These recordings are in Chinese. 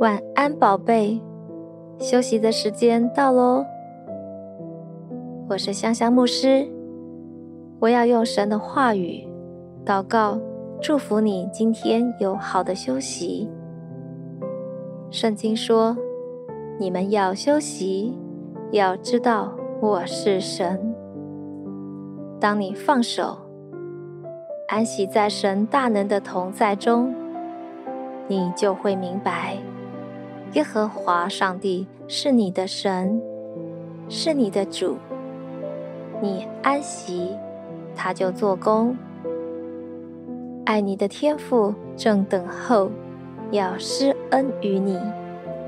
晚安，宝贝，休息的时间到咯。我是香香牧师，我要用神的话语、祷告、祝福你今天有好的休息。圣经说，你们要休息，要知道我是神。当你放手，安息在神大能的同在中，你就会明白，耶和华上帝是你的神，是你的主。你安息，他就做工。爱你的天父正等候，要施恩于你，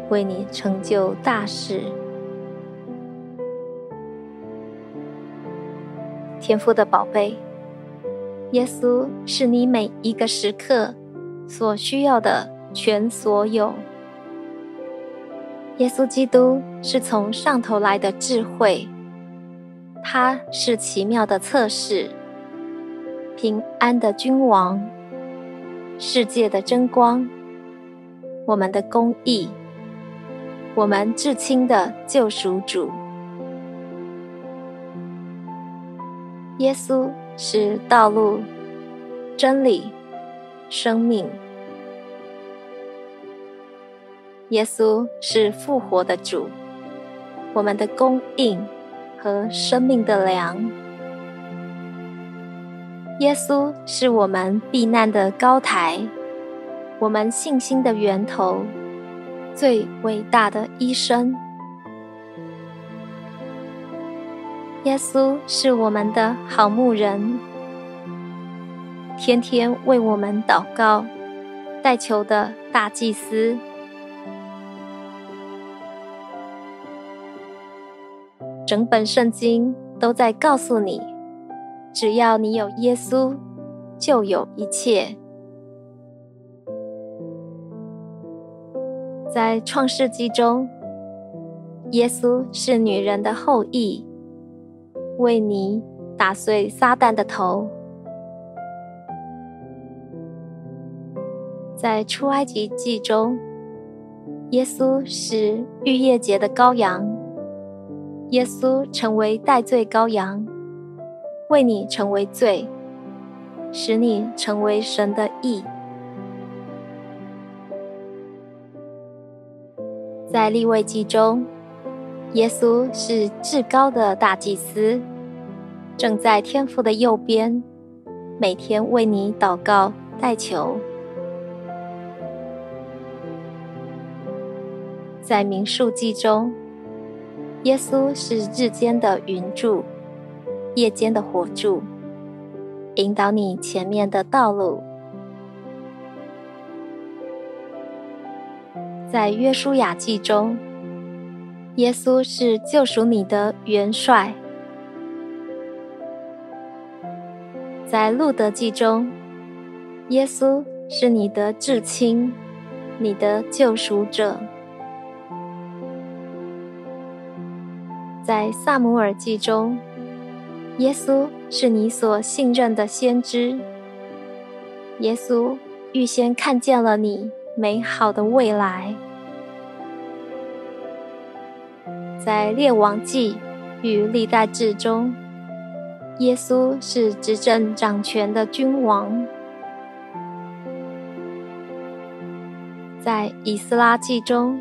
为你成就大事。天父的宝贝，耶稣是你每一个时刻所需要的全所有。耶稣基督是从上头来的智慧，他是奇妙的策士，平安的君王，世界的真光，我们的公义，我们至亲的救赎主。耶稣是道路、真理、生命。耶稣是复活的主，我们的供应和生命的粮。耶稣是我们避难的高台，我们信心的源头，最伟大的医生。耶稣是我们的好牧人，天天为我们祷告、代求的大祭司。整本圣经都在告诉你，只要你有耶稣，就有一切。在创世纪中，耶稣是女人的后裔，为你打碎撒旦的头。在出埃及记中，耶稣是逾越节的羔羊，耶稣成为代罪羔羊，为你成为罪，使你成为神的义。在利未记中，耶稣是至高的大祭司，正在天父的右边，每天为你祷告代求。在民数记中，耶稣是日间的云柱，夜间的火柱，引导你前面的道路。在约书亚记中，耶稣是救赎你的元帅。在路德记中，耶稣是你的至亲，你的救赎者。在撒母耳记中，耶稣是你所信任的先知。耶稣预先看见了你美好的未来。在列王记与历代志中，耶稣是执政掌权的君王。在以斯拉记中，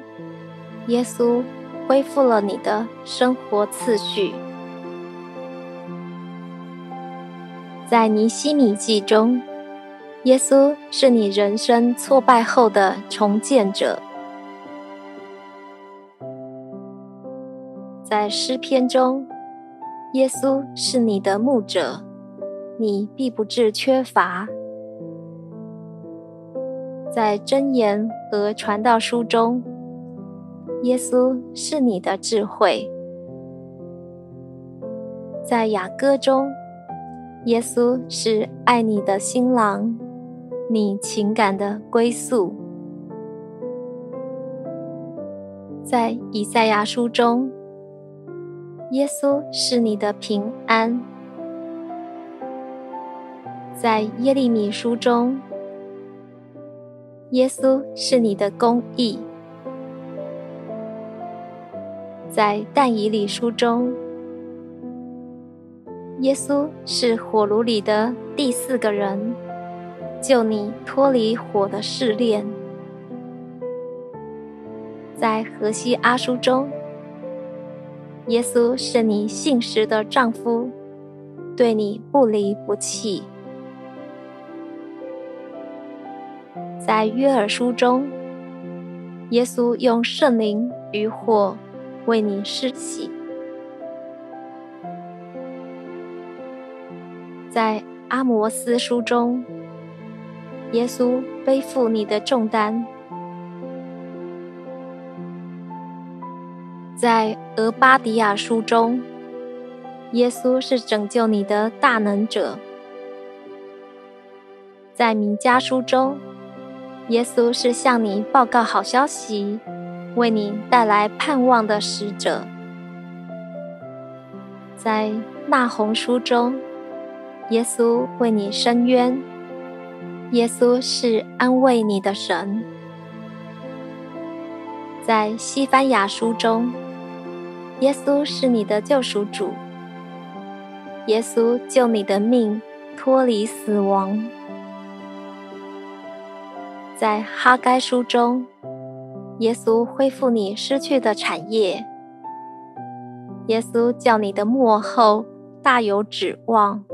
耶稣恢复了你的生活次序。在尼希米记中，耶稣是你人生挫败后的重建者。在诗篇中，耶稣是你的牧者，你必不致缺乏。在箴言和传道书中，耶稣是你的智慧。在雅歌中，耶稣是爱你的新郎，你情感的归宿。在以赛亚书中，耶稣是你的平安。在耶利米书中，耶稣是你的公义，在但以理书中，耶稣是火炉里的第四个人，救你脱离火的试炼。在何西阿书中，耶稣是你信实的丈夫，对你不离不弃。在约珥书中，耶稣用圣灵与火为你施洗。在阿摩司书中，耶稣背负你的重担。在俄巴底亚书中，耶稣是拯救你的大能者。在弥迦书中，耶稣是向你报告好消息，为你带来盼望的使者。在那鸿书中，耶稣为你伸冤，耶稣是安慰你的神。在西番雅书中，耶稣是你的救赎主，耶稣救你的命，脱离死亡。在哈该书中，耶稣恢复你失去的产业，耶稣叫你的末后大有指望。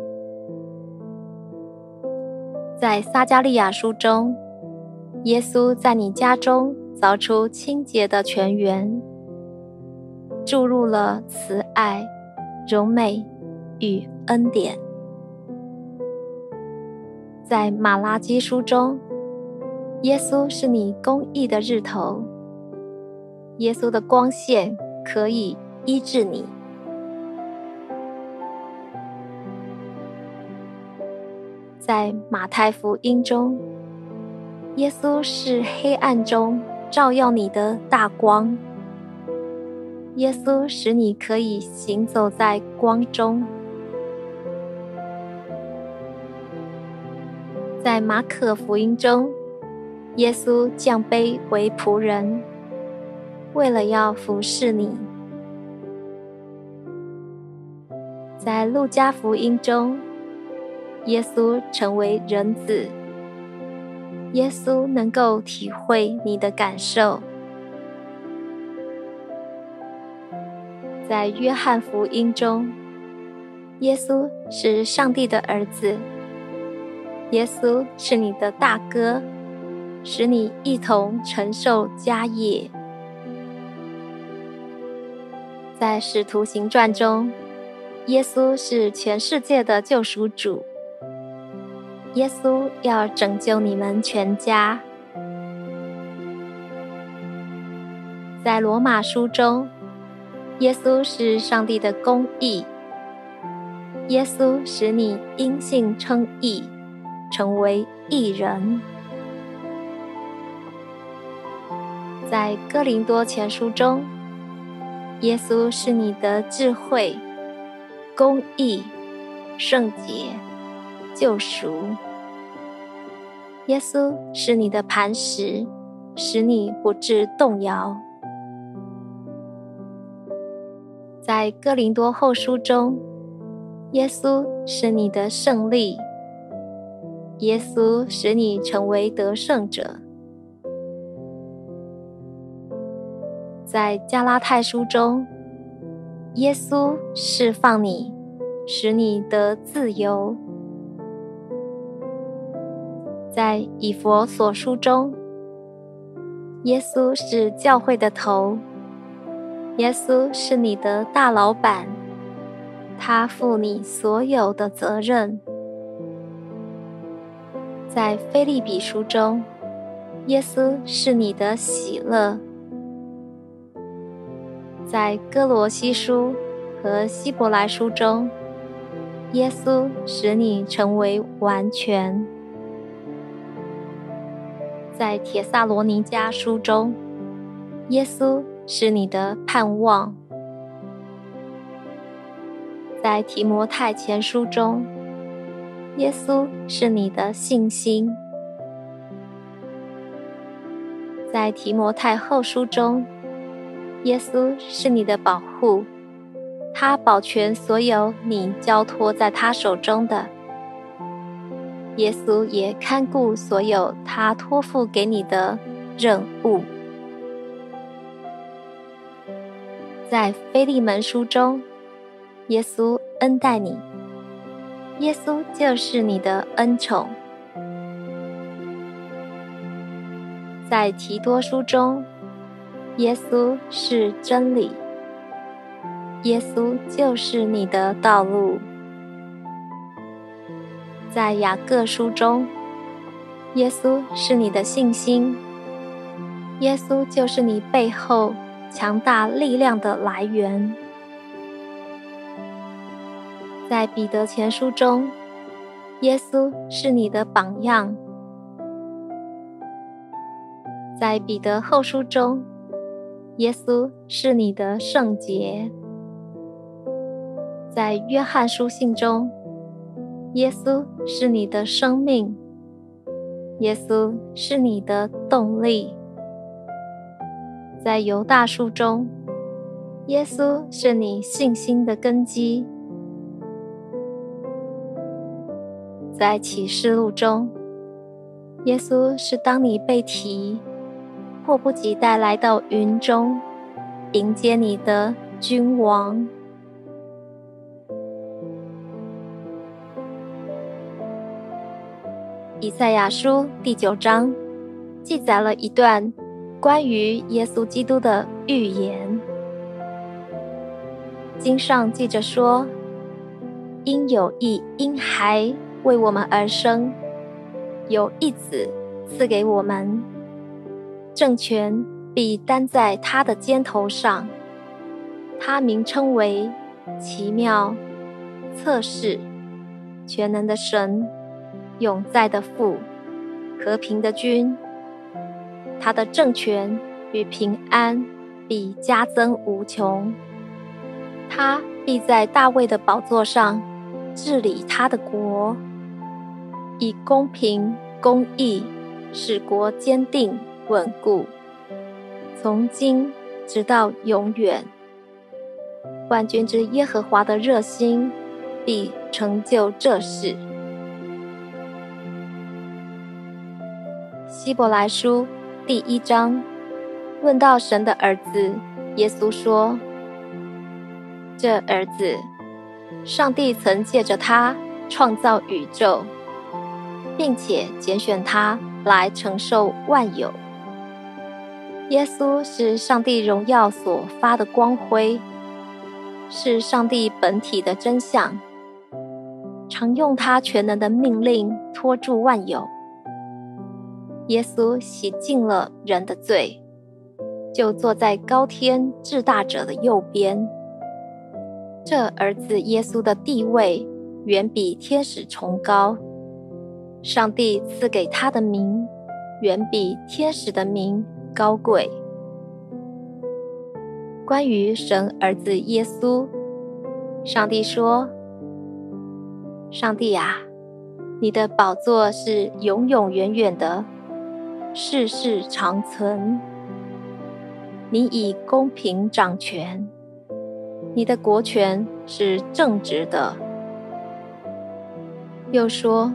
在撒加利亚书中，耶稣在你家中凿出清洁的泉源，注入了慈爱、柔美与恩典。在马拉基书中，耶稣是你公义的日头，耶稣的光线可以医治你。在马太福音中，耶稣是黑暗中照耀你的大光，耶稣使你可以行走在光中。在马可福音中，耶稣降卑为仆人，为了要服侍你。在路加福音中，耶稣成为人子，耶稣能够体会你的感受。在约翰福音中，耶稣是上帝的儿子，耶稣是你的大哥，使你一同承受家业。在使徒行传中，耶稣是全世界的救赎主，耶稣要拯救你们全家。在罗马书中，耶稣是上帝的公义，耶稣使你因信称义，成为义人。在哥林多前书中，耶稣是你的智慧、公义、圣洁、救赎。耶稣是你的磐石，使你不致动摇。在哥林多后书中，耶稣是你的胜利，耶稣使你成为得胜者。在加拉太书中，耶稣释放你，使你得自由。在以弗所书中，耶稣是教会的头，耶稣是你的大老板，他负你所有的责任。在腓立比书中，耶稣是你的喜乐。在哥罗西书和希伯来书中，耶稣使你成为完全。在帖撒罗尼迦书中，耶稣是你的盼望。在提摩太前书中，耶稣是你的信心。在提摩太后书中，耶稣是你的保护，他保全所有你交托在他手中的。耶稣也看顾所有他托付给你的任务。在腓利门书中，耶稣恩待你，耶稣就是你的恩宠。在提多书中，耶稣是真理，耶稣就是你的道路。在雅各书中，耶稣是你的信心，耶稣就是你背后强大力量的来源。在彼得前书中，耶稣是你的榜样。在彼得后书中，耶稣是你的圣洁。在约翰书信中，耶稣是你的生命，耶稣是你的动力。在犹大书中，耶稣是你信心的根基。在启示录中，耶稣是当你被提，迫不及待来到云中，迎接你的君王。以赛亚书第9章记载了一段关于耶稣基督的预言。经上记着说，因有一婴孩为我们而生，有一子赐给我们，政权必担在他的肩头上，他名称为奇妙、策士、全能的神、永在的父、和平的君。他的政权与平安必加增无穷，他必在大卫的宝座上治理他的国，以公平公义使国坚定稳固，从今直到永远。万军之耶和华的热心必成就这事。希伯来书第1章论到神的儿子耶稣说，这儿子上帝曾借着他创造宇宙，并且拣选他来承受万有。耶稣是上帝荣耀所发的光辉，是上帝本体的真相，常用他全能的命令托住万有。耶稣洗净了人的罪，就坐在高天至大者的右边。这儿子耶稣的地位远比天使崇高，上帝赐给他的名远比天使的名高贵。关于神儿子耶稣，上帝说，上帝啊，你的宝座是永永远远的，世世长存，你以公平掌权，你的国权是正直的。又说，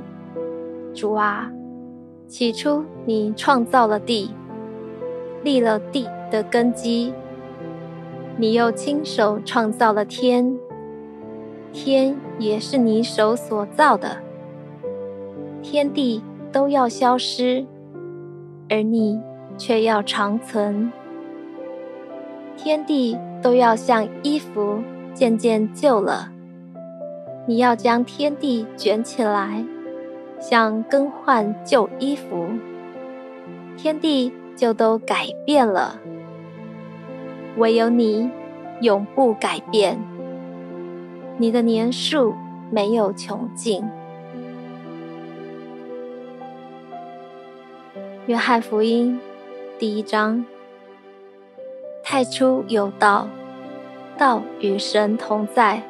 主啊，起初你创造了地，立了地的根基，你又亲手创造了天，天也是你手所造的，天地都要消失，而你却要长存。天地都要像衣服渐渐旧了，你要将天地卷起来，像更换旧衣服，天地就都改变了。唯有你永不改变，你的年数没有穷尽。约翰福音第1章，太初有道，道与神同在，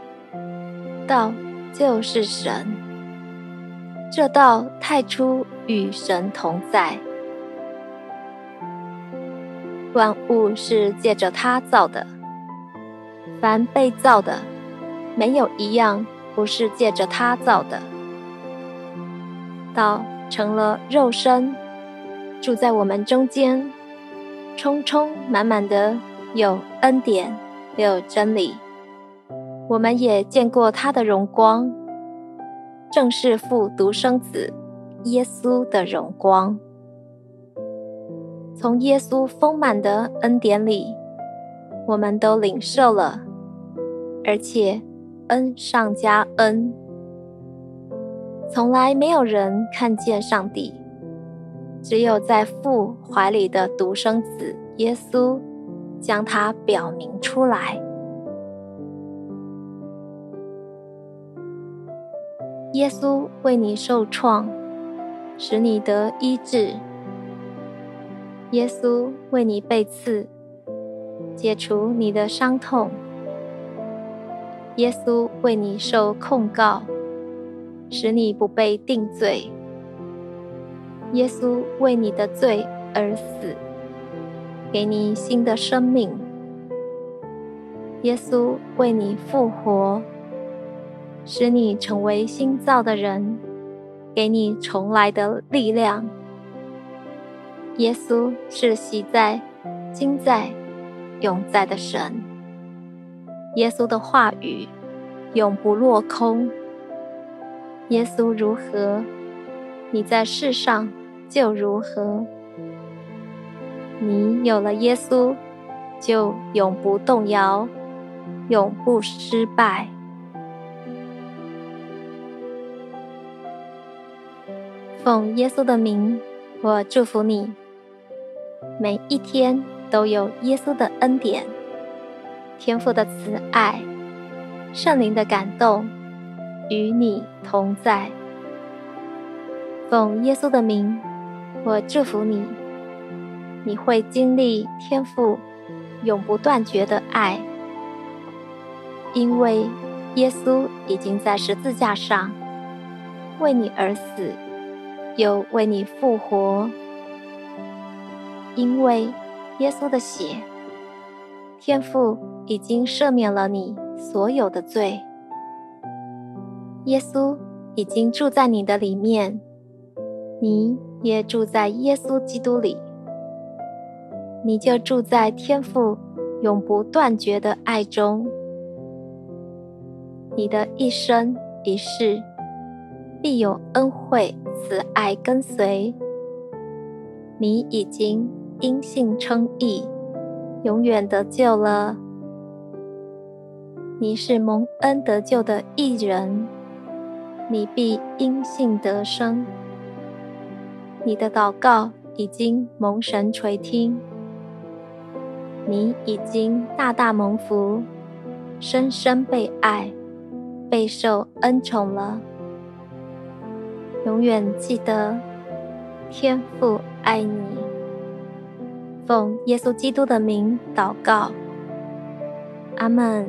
道就是神。这道太初与神同在。万物是借着他造的，凡被造的，没有一样不是借着他造的。道成了肉身，住在我们中间，充充满满的有恩典，也有真理。我们也见过他的荣光，正是父独生子耶稣的荣光。从耶稣丰满的恩典里，我们都领受了，而且恩上加恩。从来没有人看见上帝，只有在父怀里的独生子耶稣将他表明出来。耶稣为你受创，使你得医治。耶稣为你被刺，解除你的伤痛。耶稣为你受控告，使你不被定罪。耶稣为你的罪而死，给你新的生命。耶稣为你复活，使你成为新造的人，给你重来的力量。耶稣是昔在、今在、永在的神。耶稣的话语永不落空。耶稣如何，你在世上就如何。你有了耶稣，就永不动摇，永不失败。奉耶稣的名，我祝福你。每一天都有耶稣的恩典、天父的慈爱、圣灵的感动与你同在。奉耶稣的名，我祝福你。你会经历天父永不断绝的爱，因为耶稣已经在十字架上为你而死，又为你复活。因为耶稣的血，天父已经赦免了你所有的罪。耶稣已经住在你的里面，你也住在耶稣基督里。你就住在天父永不断绝的爱中。你的一生一世必有恩惠慈爱跟随。你已经因信称义，永远得救了。你是蒙恩得救的义人，你必因信得生。你的祷告已经蒙神垂听，你已经大大蒙福，深深被爱，备受恩宠了。永远记得天父爱你。奉耶稣基督的名祷告，阿们。